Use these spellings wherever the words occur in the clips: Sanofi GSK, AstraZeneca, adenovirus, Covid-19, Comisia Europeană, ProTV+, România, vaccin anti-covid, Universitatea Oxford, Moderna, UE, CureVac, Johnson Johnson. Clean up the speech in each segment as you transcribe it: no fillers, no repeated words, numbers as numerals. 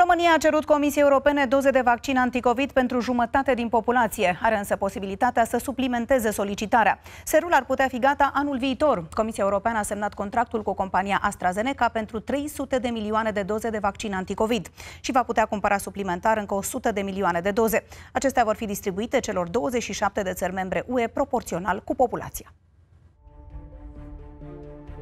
România a cerut Comisiei Europene doze de vaccin anticovid pentru jumătate din populație. Are însă posibilitatea să suplimenteze solicitarea. Serul ar putea fi gata anul viitor. Comisia Europeană a semnat contractul cu compania AstraZeneca pentru 300 de milioane de doze de vaccin anticovid și va putea cumpăra suplimentar încă 100 de milioane de doze. Acestea vor fi distribuite celor 27 de țări membre UE proporțional cu populația.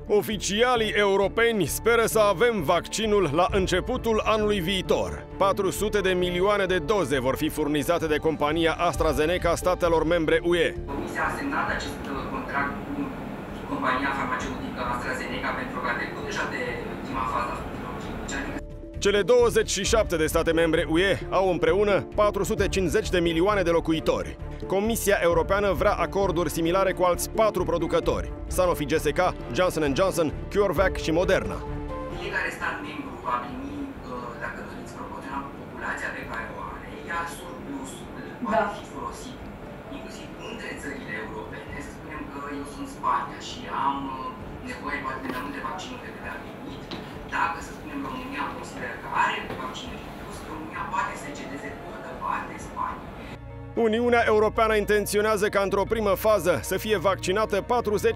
Oficialii europeni speră să avem vaccinul la începutul anului viitor. 400 de milioane de doze vor fi furnizate de compania AstraZeneca statelor membre UE. Comisia a semnat acest contract cu compania farmaceutică AstraZeneca pentru că a trecut deja de ultima fază. Cele 27 de state membre UE au împreună 450 de milioane de locuitori. Comisia Europeană vrea acorduri similare cu alți 4 producători: Sanofi GSK, Johnson Johnson, CureVac și Moderna. Fiecare stat membru va primi, dacă doriți, proporțional cu populația pe care o are, iar surplusul poate fi folosit inclusiv între țările europene. Să spunem că eu sunt Spania și am nevoie poate de mai multe vaccinuri decât am primit. Dacă, să spunem, România consideră că are vaccinul în plus, România poate să cedeze toată partea Spaniei. Uniunea Europeană intenționează ca într-o primă fază să fie vaccinată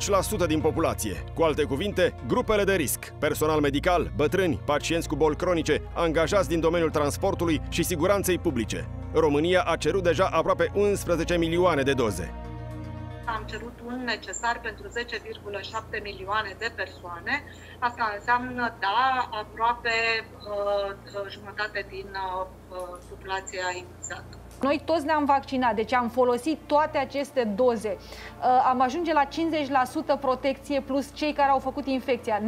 40% din populație. Cu alte cuvinte, grupele de risc: personal medical, bătrâni, pacienți cu boli cronice, angajați din domeniul transportului și siguranței publice. România a cerut deja aproape 11 milioane de doze. Am cerut un necesar pentru 10,7 milioane de persoane. Asta înseamnă, da, aproape jumătate din populația inițiată. Noi toți ne-am vaccinat, deci am folosit toate aceste doze. Am ajunge la 50% protecție plus cei care au făcut infecția.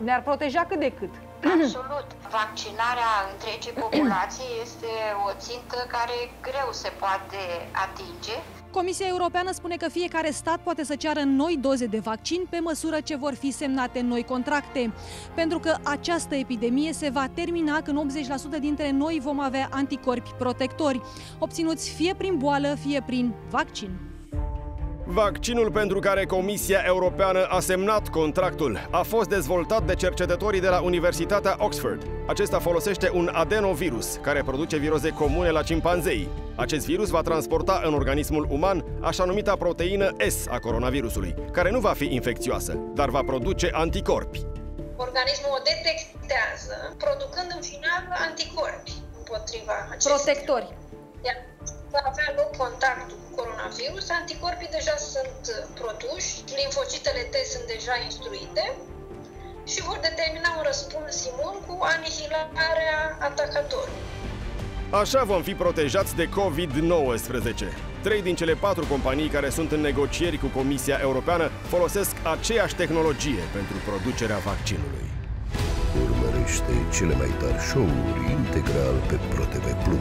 Ne-ar proteja cât de cât. Absolut. Vaccinarea întregii populații este o țintă care greu se poate atinge. Comisia Europeană spune că fiecare stat poate să ceară noi doze de vaccin pe măsură ce vor fi semnate noi contracte. Pentru că această epidemie se va termina când 80% dintre noi vom avea anticorpi protectori, obținuți fie prin boală, fie prin vaccin. Vaccinul pentru care Comisia Europeană a semnat contractul a fost dezvoltat de cercetătorii de la Universitatea Oxford. Acesta folosește un adenovirus care produce viroze comune la cimpanzei. Acest virus va transporta în organismul uman așa numita proteină S a coronavirusului, care nu va fi infecțioasă, dar va produce anticorpi. Organismul o detectează, producând în final anticorpi împotriva acestei. Protectori. Va avea loc contactul cu coronavirus, anticorpii deja sunt produși, limfocitele T sunt deja instruite și vor determina un răspuns imun cu anihilarea atacatorului. Așa vom fi protejați de COVID-19. 3 din cele 4 companii care sunt în negocieri cu Comisia Europeană folosesc aceeași tehnologie pentru producerea vaccinului. Urmărește cele mai tari show-uri integral pe ProTV+.